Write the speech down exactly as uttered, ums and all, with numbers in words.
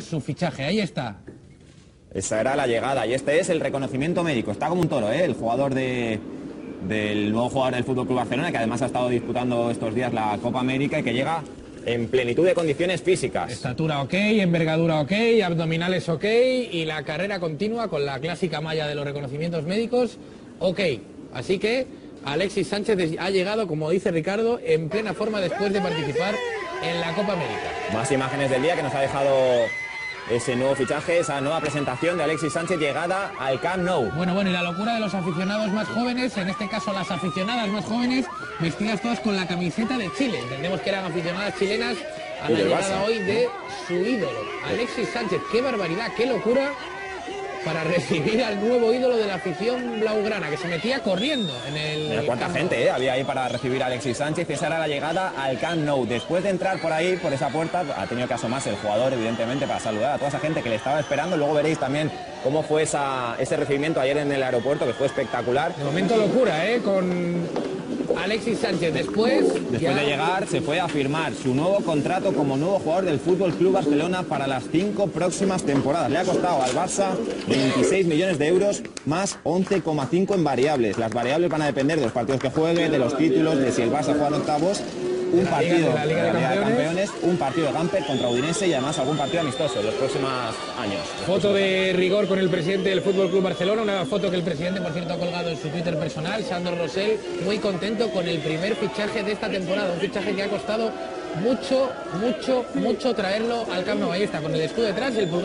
su fichaje. Ahí está. Esa era la llegada y este es el reconocimiento médico. Está como un toro, ¿eh? El jugador de... del nuevo jugador del F C Barcelona, que además ha estado disputando estos días la Copa América y que llega en plenitud de condiciones físicas. Estatura ok, envergadura ok, abdominales ok y la carrera continua con la clásica malla de los reconocimientos médicos ok. Así que Alexis Sánchez ha llegado, como dice Ricardo, en plena forma después de participar en la Copa América. Más imágenes del día que nos ha dejado ese nuevo fichaje, esa nueva presentación de Alexis Sánchez, llegada al Camp Nou. Bueno, bueno, y la locura de los aficionados más jóvenes, en este caso las aficionadas más jóvenes, vestidas todas con la camiseta de Chile. Entendemos que eran aficionadas chilenas a la llegada hoy de su ídolo, Alexis Sánchez. Qué barbaridad, qué locura para recibir al nuevo ídolo de la afición blaugrana, que se metía corriendo en el... Mira cuánta gente eh, había ahí para recibir a Alexis Sánchez. Esa era la llegada al Camp Nou. Después de entrar por ahí, por esa puerta, ha tenido que asomarse el jugador, evidentemente, para saludar a toda esa gente que le estaba esperando. Luego veréis también cómo fue esa, ese recibimiento ayer en el aeropuerto, que fue espectacular. De momento locura, ¿eh? Con... Alexis Sánchez, después... Después ya... de llegar, se fue a firmar su nuevo contrato como nuevo jugador del Fútbol Club Barcelona para las cinco próximas temporadas. Le ha costado al Barça veintiséis millones de euros más once coma cinco en variables. Las variables van a depender de los partidos que juegue, de los títulos, de si el Barça juega en octavos, un la partido de la Liga de, la Liga de, Campeones. de Campeones, un partido de Gamper contra Udinese y además algún partido amistoso en los próximos años. Los foto próximos de años. rigor con el presidente del F C Barcelona, una foto que el presidente, por cierto, ha colgado en su Twitter personal, Sándor Rosell, muy contento con el primer fichaje de esta temporada, un fichaje que ha costado mucho, mucho, mucho traerlo al Camp Nou. Ahí está, con el escudo detrás, el